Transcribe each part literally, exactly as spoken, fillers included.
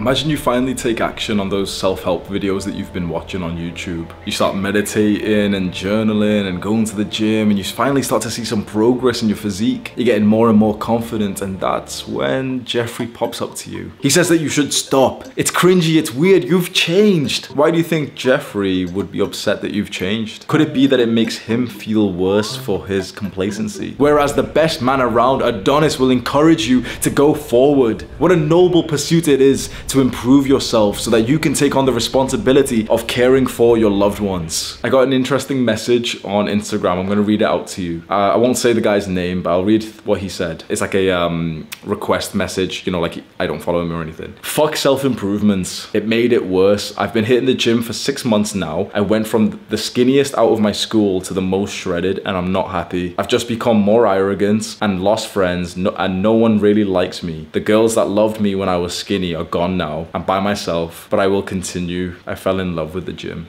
Imagine you finally take action on those self-help videos that you've been watching on YouTube. You start meditating and journaling and going to the gym, and you finally start to see some progress in your physique. You're getting more and more confident, and that's when Jeffrey pops up to you. He says that you should stop. It's cringy, it's weird, you've changed. Why do you think Jeffrey would be upset that you've changed? Could it be that it makes him feel worse for his complacency? Whereas the best man around, Adonis, will encourage you to go forward. What a noble pursuit it is to improve yourself so that you can take on the responsibility of caring for your loved ones. I got an interesting message on Instagram. I'm gonna read it out to you. Uh, I won't say the guy's name, but I'll read what he said. It's like a um, request message, you know, like I don't follow him or anything. Fuck self-improvements. It made it worse. I've been hitting the gym for six months now. I went from the skinniest out of my school to the most shredded, and I'm not happy. I've just become more arrogant and lost friends, no, and no one really likes me. The girls that loved me when I was skinny are gone now. I'm by myself, but I will continue. I fell in love with the gym.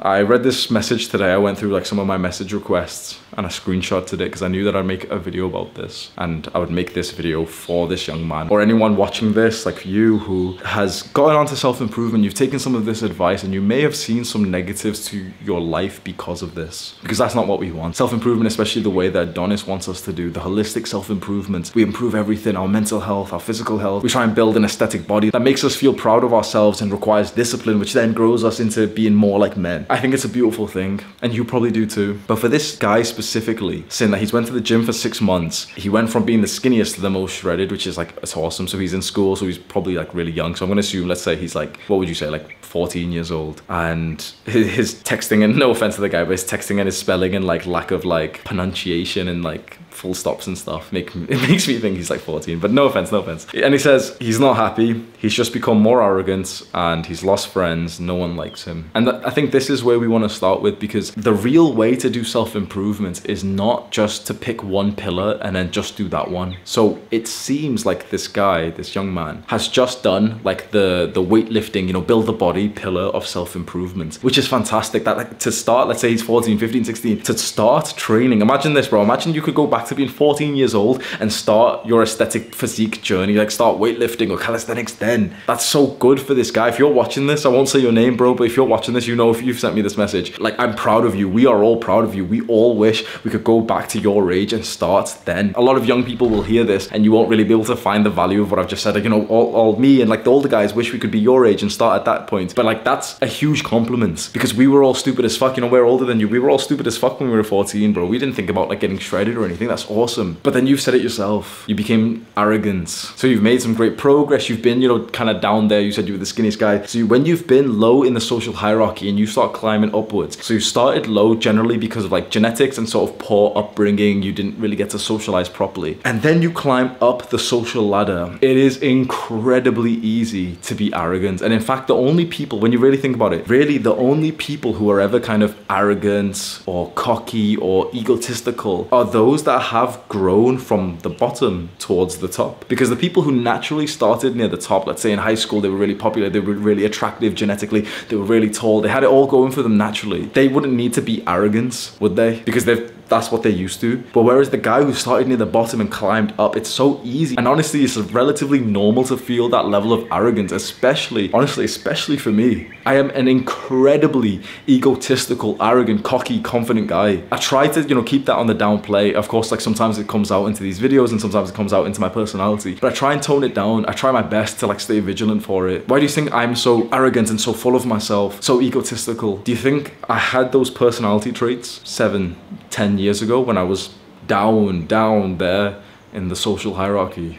I read this message today. I went through like some of my message requests and I screenshotted it because I knew that I'd make a video about this, and I would make this video for this young man or anyone watching this, like you, who has gotten onto self-improvement. You've taken some of this advice and you may have seen some negatives to your life because of this, because that's not what we want. Self-improvement, especially the way that Adonis wants us to do, the holistic self-improvement. We improve everything, our mental health, our physical health. We try and build an aesthetic body that makes us feel proud of ourselves and requires discipline, which then grows us into being more like men. I think it's a beautiful thing, and you probably do too. But for this guy specifically, saying that he's went to the gym for six months, he went from being the skinniest to the most shredded, which is like, it's awesome. So he's in school, so he's probably like really young. So I'm gonna assume, let's say he's like, what would you say, like fourteen years old. And his, his texting, and no offense to the guy, but his texting and his spelling and like lack of like pronunciation and like full stops and stuff, make, it makes me think he's like fourteen, but no offense, no offense. And he says he's not happy, he's just become more arrogant and he's lost friends, no one likes him. And th I think this is where we want to start with, because the real way to do self-improvement is not just to pick one pillar and then just do that one. So it seems like this guy, this young man, has just done like the, the weightlifting, you know, build the body pillar of self-improvement, which is fantastic. That like, to start, let's say he's fourteen, fifteen, sixteen, to start training. Imagine this, bro. Imagine you could go back to being fourteen years old and start your aesthetic physique journey, like start weightlifting or calisthenics then. That's so good for this guy. If you're watching this, I won't say your name, bro, but if you're watching this, you know, if you've sent me this message, like I'm proud of you. We are all proud of you. We all wish we could go back to your age and start then. A lot of young people will hear this and you won't really be able to find the value of what I've just said. Like, you know, all, all me and like the older guys wish we could be your age and start at that point. But like, that's a huge compliment, because we were all stupid as fuck. You know, we're older than you. We were all stupid as fuck when we were fourteen, bro. We didn't think about like getting shredded or anything. That's awesome. But then you've said it yourself. You became arrogant. So you've made some great progress. You've been, you know, kind of down there. You said you were the skinniest guy. So you, when you've been low in the social hierarchy and you start climbing upwards. So you started low generally because of like genetics and sort of poor upbringing. You didn't really get to socialize properly. And then you climb up the social ladder. It is incredibly easy to be arrogant. And in fact, the only people, when you really think about it, really the only people who are ever kind of arrogant or cocky or egotistical are those that have grown from the bottom towards the top. Because the people who naturally started near the top, let's say in high school, they were really popular, they were really attractive genetically, they were really tall, they had it all going for them naturally. They wouldn't need to be arrogant, would they? Because they've that's what they're used to. But whereas the guy who started near the bottom and climbed up, it's so easy. And honestly, it's relatively normal to feel that level of arrogance, especially, honestly, especially for me. I am an incredibly egotistical, arrogant, cocky, confident guy. I try to, you know, keep that on the downplay. Of course, like sometimes it comes out into these videos and sometimes it comes out into my personality, but I try and tone it down. I try my best to like stay vigilant for it. Why do you think I'm so arrogant and so full of myself, so egotistical? Do you think I had those personality traits seven, ten years ago when I was down, down there in the social hierarchy?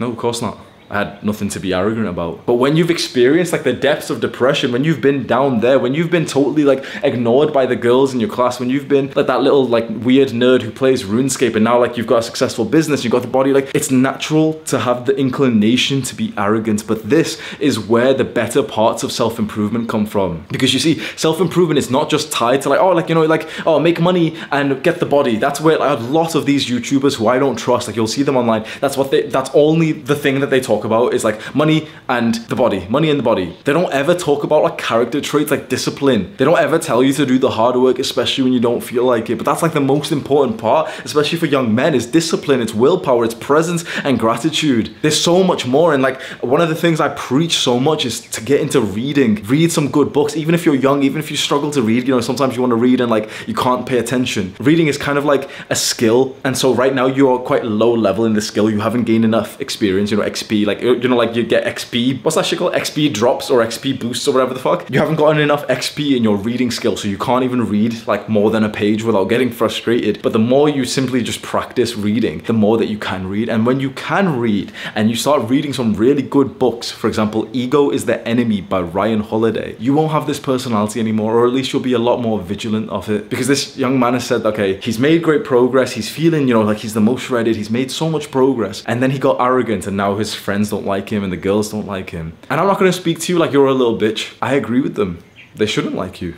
No, of course not. I had nothing to be arrogant about. But when you've experienced like the depths of depression, when you've been down there, when you've been totally like ignored by the girls in your class, when you've been like that little like weird nerd who plays RuneScape, and now like you've got a successful business, you've got the body, like it's natural to have the inclination to be arrogant. But this is where the better parts of self-improvement come from. Because you see, self-improvement is not just tied to like, oh, like, you know, like, oh, make money and get the body. That's where like, a lot of these YouTubers who I don't trust, like you'll see them online, that's what they, that's only the thing that they talk talk about is like money and the body, money and the body. They don't ever talk about like character traits like discipline. They don't ever tell you to do the hard work, especially when you don't feel like it. But that's like the most important part, especially for young men, is discipline, it's willpower, it's presence and gratitude. There's so much more, and like one of the things I preach so much is to get into reading. Read some good books, even if you're young, even if you struggle to read, you know, sometimes you want to read and like you can't pay attention. Reading is kind of like a skill, and so right now you are quite low level in the skill. You haven't gained enough experience, you know, X P, like, you know, like you get X P, what's that shit called? X P drops or X P boosts or whatever the fuck. You haven't gotten enough X P in your reading skill, so you can't even read like more than a page without getting frustrated. But the more you simply just practice reading, the more that you can read. And when you can read and you start reading some really good books, for example, Ego is the Enemy by Ryan Holiday, you won't have this personality anymore, or at least you'll be a lot more vigilant of it. Because this young man has said, okay, he's made great progress, he's feeling, you know, like he's the most shredded, he's made so much progress, and then he got arrogant and now his friends don't like him and the girls don't like him. And I'm not gonna speak to you like you're a little bitch. I agree with them. They shouldn't like you.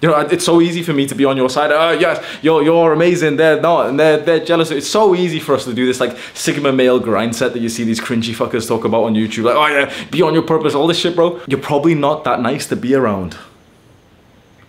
You know, it's so easy for me to be on your side. Oh, yes, you're, you're amazing. They're not, and they're, they're jealous. It's so easy for us to do this, like, sigma male grind set that you see these cringy fuckers talk about on YouTube. Like, oh, yeah, be on your purpose, all this shit, bro. You're probably not that nice to be around.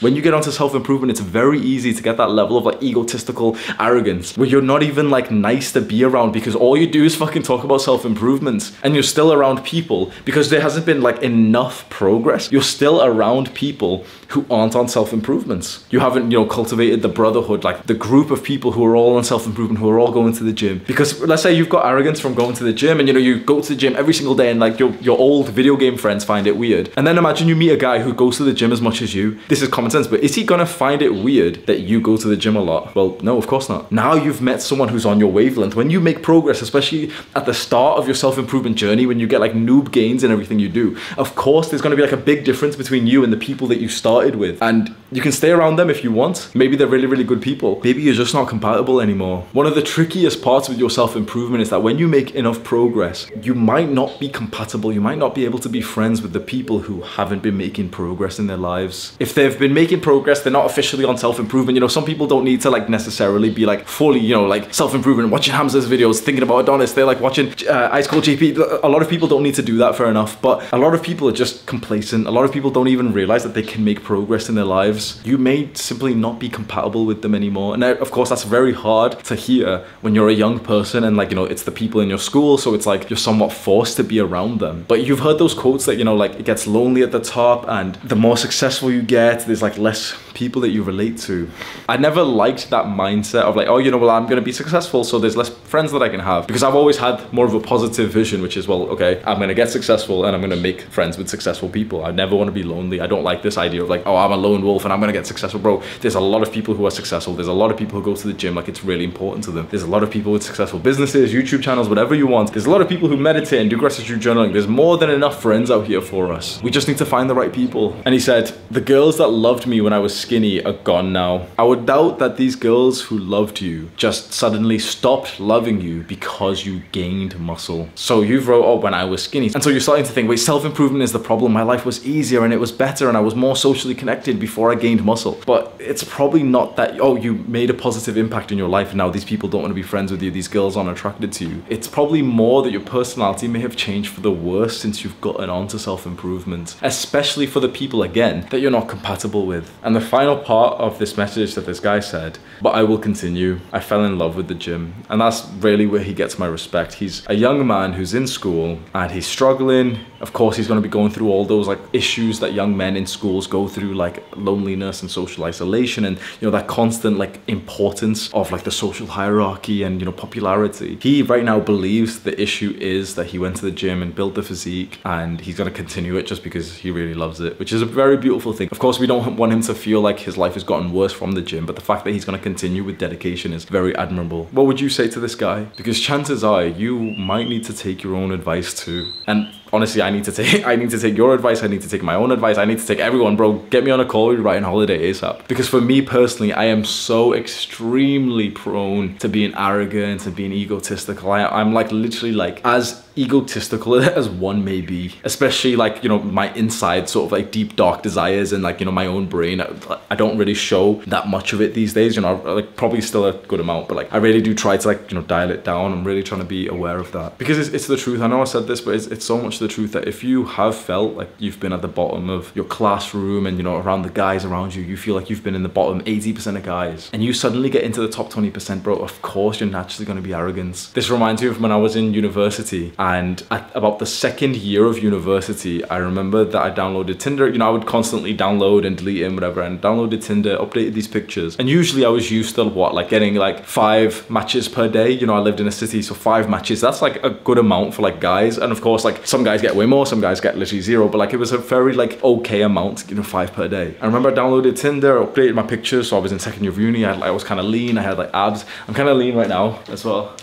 When you get onto self-improvement, it's very easy to get that level of like egotistical arrogance where you're not even like nice to be around because all you do is fucking talk about self-improvements, and you're still around people because there hasn't been like enough progress. You're still around people who aren't on self-improvements. You haven't, you know, cultivated the brotherhood, like the group of people who are all on self-improvement, who are all going to the gym. Because let's say you've got arrogance from going to the gym, and you know, you go to the gym every single day and like your, your old video game friends find it weird. And then imagine you meet a guy who goes to the gym as much as you. This is common sense, but is he gonna find it weird that you go to the gym a lot? Well, no, of course not. Now you've met someone who's on your wavelength. When you make progress, especially at the start of your self-improvement journey, when you get like noob gains in everything you do, of course there's gonna be like a big difference between you and the people that you started with. And you can stay around them if you want. Maybe they're really, really good people. Maybe you're just not compatible anymore. One of the trickiest parts with your self-improvement is that when you make enough progress, you might not be compatible. You might not be able to be friends with the people who haven't been making progress in their lives. If they've been making making progress, they're not officially on self-improvement. You know, some people don't need to like necessarily be like fully, you know, like self-improvement, watching Hamza's videos, thinking about Adonis, they're like watching uh, Ice Cold G P. A lot of people don't need to do that, fair enough, but a lot of people are just complacent. A lot of people don't even realize that they can make progress in their lives. You may simply not be compatible with them anymore. And of course, that's very hard to hear when you're a young person and like, you know, it's the people in your school, so it's like you're somewhat forced to be around them. But you've heard those quotes that, you know, like it gets lonely at the top, and the more successful you get, there's like less people that you relate to. I never liked that mindset of like, oh, you know, well, I'm gonna be successful, so there's less friends that I can have, because I've always had more of a positive vision, which is, well, okay, I'm gonna get successful and I'm gonna make friends with successful people. I never want to be lonely. I don't like this idea of like, oh, I'm a lone wolf and I'm gonna get successful. Bro, there's a lot of people who are successful. There's a lot of people who go to the gym, like it's really important to them. There's a lot of people with successful businesses, YouTube channels, whatever you want. There's a lot of people who meditate and do gratitude journaling. There's more than enough friends out here for us. We just need to find the right people. And he said, the girls that loved me when I was skinny are gone now. I would doubt that these girls who loved you just suddenly stopped loving you because you gained muscle. So you wrote, oh, when I was skinny. And so you're starting to think, wait, self-improvement is the problem. My life was easier and it was better and I was more socially connected before I gained muscle. But it's probably not that, oh, you made a positive impact in your life and now these people don't want to be friends with you. These girls aren't attracted to you. It's probably more that your personality may have changed for the worse since you've gotten onto self-improvement, especially for the people, again, that you're not compatible with. And the final part of this message that this guy said, but I will continue. I fell in love with the gym. And that's really where he gets my respect. He's a young man who's in school and he's struggling. Of course, he's going to be going through all those like issues that young men in schools go through, like loneliness and social isolation, and you know, that constant like importance of like the social hierarchy and, you know, popularity. He right now believes the issue is that he went to the gym and built the physique, and he's going to continue it just because he really loves it, which is a very beautiful thing. Of course, we don't want want him to feel like his life has gotten worse from the gym, but the fact that he's going to continue with dedication is very admirable. What would you say to this guy? Because chances are you might need to take your own advice too. And honestly, I need to take I need to take your advice. I need to take my own advice. I need to take everyone, bro. Get me on a call with Ryan Holiday ASAP. Because for me personally, I am so extremely prone to being arrogant, to being egotistical. I, I'm like literally like as egotistical as one may be, especially like, you know, my inside sort of like deep dark desires and like, you know, my own brain, I, I don't really show that much of it these days, you know, like probably still a good amount, but like I really do try to like, you know, dial it down. I'm really trying to be aware of that because it's, it's the truth. I know I said this, but it's, it's so much the truth that if you have felt like you've been at the bottom of your classroom and, you know, around the guys around you, you feel like you've been in the bottom eighty percent of guys and you suddenly get into the top twenty percent, bro, of course you're naturally going to be arrogant. This reminds me of when I was in university, and at about the second year of university, I remember that I downloaded Tinder. You know, I would constantly download and delete it and whatever, and downloaded Tinder, updated these pictures. And usually I was used to what, like getting like five matches per day. You know, I lived in a city, so five matches, that's like a good amount for like guys. And of course, like some guys get way more, some guys get literally zero, but like it was a very like okay amount, you know, five per day. I remember I downloaded Tinder, updated my pictures. So I was in second year of uni, I, I was kind of lean, I had like abs. I'm kind of lean right now as well.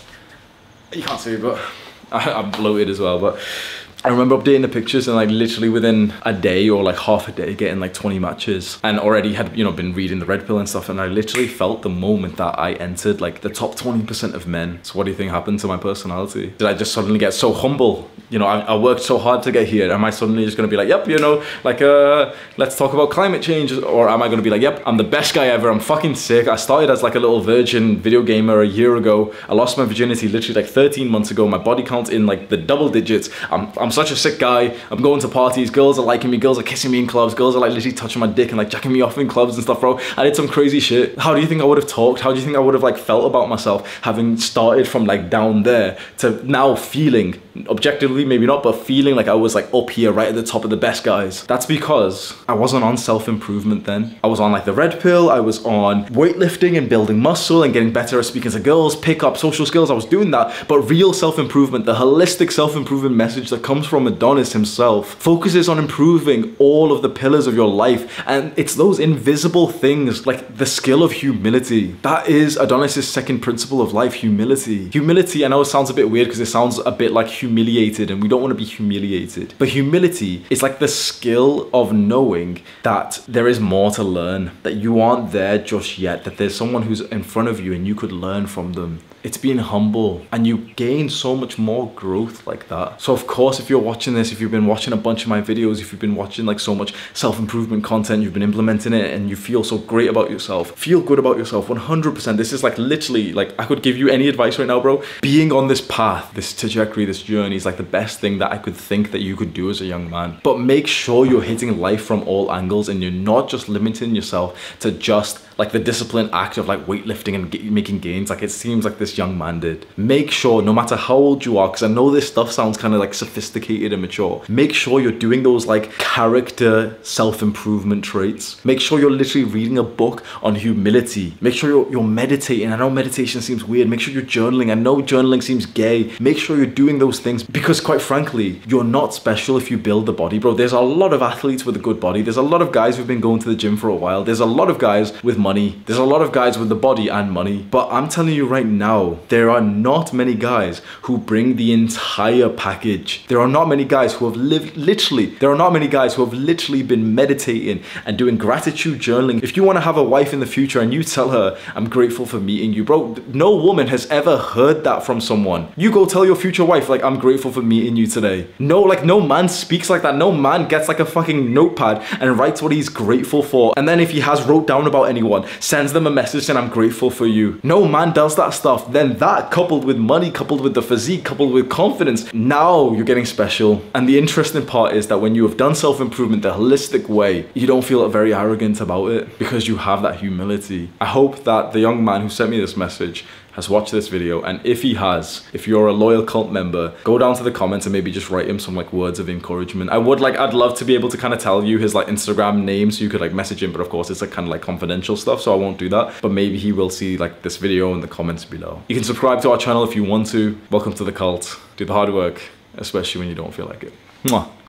You can't see, but I, I'm bloated as well, but I remember updating the pictures and like literally within a day or like half a day getting like twenty matches, and already had, you know, been reading the Red Pill and stuff, and I literally felt the moment that I entered like the top twenty percent of men. So what do you think happened to my personality? Did I just suddenly get so humble? You know, I, I worked so hard to get here. Am I suddenly just gonna be like, yep, you know, like uh, let's talk about climate change? Or am I gonna be like, yep, I'm the best guy ever, I'm fucking sick. I started as like a little virgin video gamer a year ago. I lost my virginity literally like thirteen months ago. My body count's in like the double digits. I'm, I'm I'm such a sick guy, I'm going to parties, girls are liking me, girls are kissing me in clubs, girls are like literally touching my dick and like jacking me off in clubs and stuff, bro. I did some crazy shit. How do you think I would have talked? How do you think I would have like felt about myself having started from like down there to now feeling, objectively maybe not, but feeling like I was like up here right at the top of the best guys? That's because I wasn't on self-improvement then. I was on like the Red Pill, I was on weightlifting and building muscle and getting better at speaking to girls, pick up social skills, I was doing that. But real self-improvement, the holistic self-improvement message that comes from Adonis himself, focuses on improving all of the pillars of your life, and it's those invisible things like the skill of humility. That is Adonis's second principle of life, humility. Humility, I know it sounds a bit weird because it sounds a bit like humiliated, and we don't want to be humiliated, but humility is like the skill of knowing that there is more to learn, that you aren't there just yet, that there's someone who's in front of you and you could learn from them. It's being humble, and you gain so much more growth like that. So of course, if you're watching this, if you've been watching a bunch of my videos, if you've been watching like so much self-improvement content, you've been implementing it and you feel so great about yourself, feel good about yourself, one hundred percent. This is like literally, like I could give you any advice right now, bro. Being on this path, this trajectory, this journey is like the best thing that I could think that you could do as a young man. But make sure you're hitting life from all angles and you're not just limiting yourself to just like the disciplined act of like weightlifting and making gains like it seems like this young man did. Make sure, no matter how old you are, because I know this stuff sounds kind of like sophisticated and mature, make sure you're doing those like character self-improvement traits. Make sure you're literally reading a book on humility. Make sure you're, you're meditating. I know meditation seems weird. Make sure you're journaling. I know journaling seems gay. Make sure you're doing those things because quite frankly, you're not special if you build the body, bro. There's a lot of athletes with a good body. There's a lot of guys who've been going to the gym for a while. There's a lot of guys with money. Money. There's a lot of guys with the body and money, but I'm telling you right now, there are not many guys who bring the entire package. There are not many guys who have lived literally, there are not many guys who have literally been meditating and doing gratitude journaling. If you want to have a wife in the future and you tell her, I'm grateful for meeting you, bro, no woman has ever heard that from someone. You go tell your future wife, like, I'm grateful for meeting you today. No, like no man speaks like that. No man gets like a fucking notepad and writes what he's grateful for. And then if he has wrote down about anyone, sends them a message saying I'm grateful for you. No man does that stuff. Then that, coupled with money, coupled with the physique, coupled with confidence, now you're getting special. And the interesting part is that when you have done self-improvement the holistic way, you don't feel very arrogant about it because you have that humility. I hope that the young man who sent me this message has watched this video, and if he has, if you're a loyal cult member, go down to the comments and maybe just write him some like words of encouragement. I would like, I'd love to be able to kind of tell you his like Instagram name so you could like message him, but of course it's like kind of like confidential stuff, so I won't do that, but maybe he will see like this video in the comments below. You can subscribe to our channel if you want to. Welcome to the cult. Do the hard work, especially when you don't feel like it. Mwah.